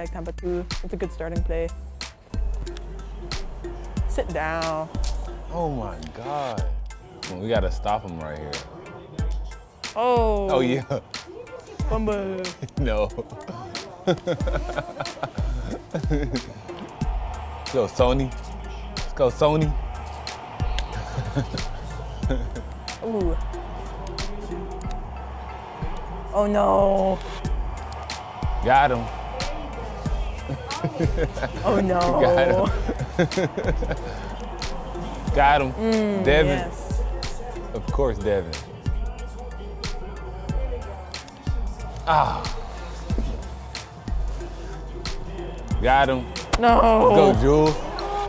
like Tampa 2. It's a good starting play. Sit down. Oh my God. We gotta stop him right here. Oh. Oh yeah. Bumba. No. Let's go, Sony. Let's go, Sony. Ooh. Oh no. Got him. Oh no. Got him. Got him. Devin. Yes. Of course, Devin. Ah. Got him. No. Let's go, Jules.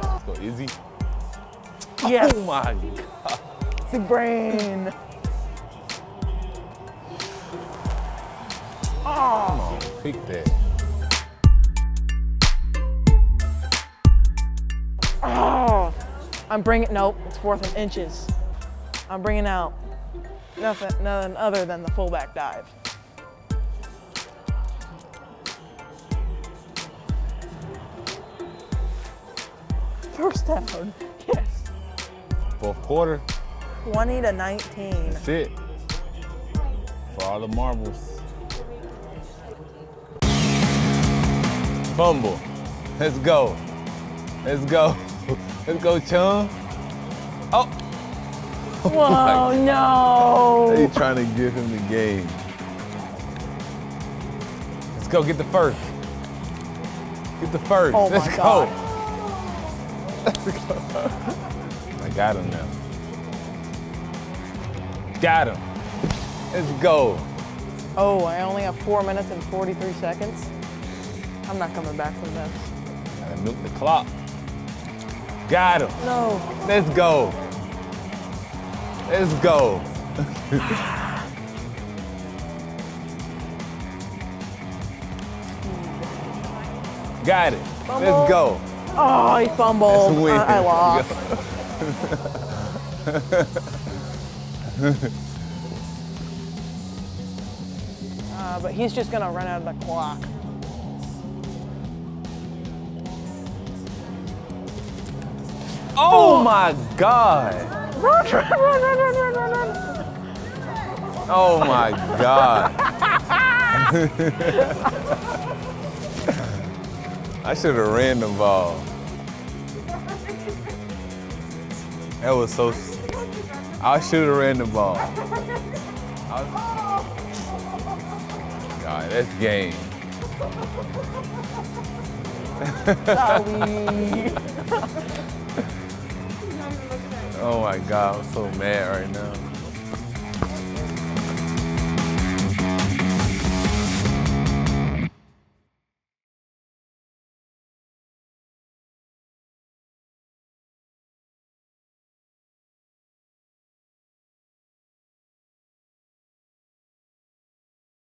Let's go, Izzy. Yes. Oh my God. Big brain. Oh. Pick that. Oh. I'm bringing, nope, it's 4th and inches. I'm bringing out nothing other than the fullback dive. First down, yes. 4th quarter. 20-19. That's it. For all the marbles. Fumble. Let's go. Let's go. Let's go, Chum. Oh. Whoa, no. They trying to give him the game. Let's go get the first. Get the first. Oh Let's my go. God. Let's go. I got him now. Got him. Let's go. Oh, I only have 4 minutes and 43 seconds. I'm not coming back from this. Gotta nuke the clock. Got him. No. Let's go. Let's go. Got it. Fumble. Let's go. Oh, he fumbled. That's a win. I lost. But he's just gonna run out of the clock. Oh my God! Run, run, run, run, run, run, run! Oh my God! I should have ran the ball. That was so. I should have ran the ball. God, that's game. Sorry. Oh my God, I'm so mad right now.